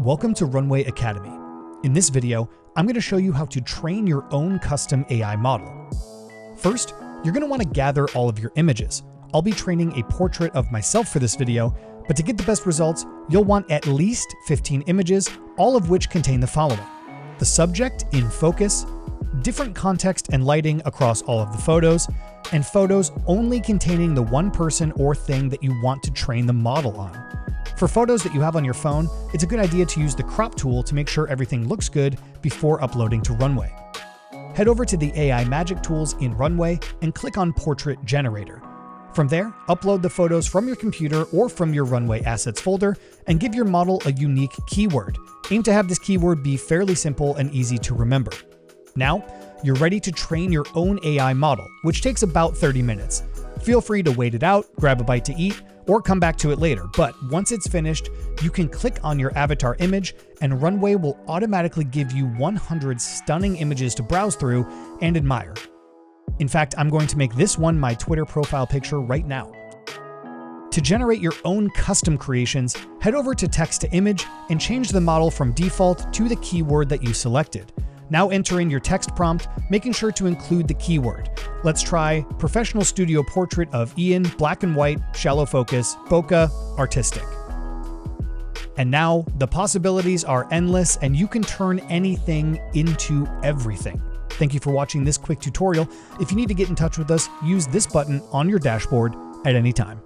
Welcome to Runway Academy. In this video, I'm going to show you how to train your own custom AI model. First, you're going to want to gather all of your images. I'll be training a portrait of myself for this video, but to get the best results, you'll want at least 15 images, all of which contain the following: the subject in focus, different context and lighting across all of the photos, and photos only containing the one person or thing that you want to train the model on. For photos that you have on your phone, it's a good idea to use the crop tool to make sure everything looks good before uploading to Runway. Head over to the AI Magic Tools in Runway and click on Portrait Generator. From there, upload the photos from your computer or from your Runway Assets folder and give your model a unique keyword. Aim to have this keyword be fairly simple and easy to remember. Now, you're ready to train your own AI model, which takes about 30 minutes. Feel free to wait it out, grab a bite to eat, or come back to it later, but once it's finished, you can click on your avatar image and Runway will automatically give you 100 stunning images to browse through and admire. In fact, I'm going to make this one my Twitter profile picture right now. To generate your own custom creations, head over to Text to Image and change the model from default to the keyword that you selected. Now enter in your text prompt, making sure to include the keyword. Let's try professional studio portrait of Ian, black and white, shallow focus, bokeh, artistic. And now the possibilities are endless and you can turn anything into everything. Thank you for watching this quick tutorial. If you need to get in touch with us, use this button on your dashboard at any time.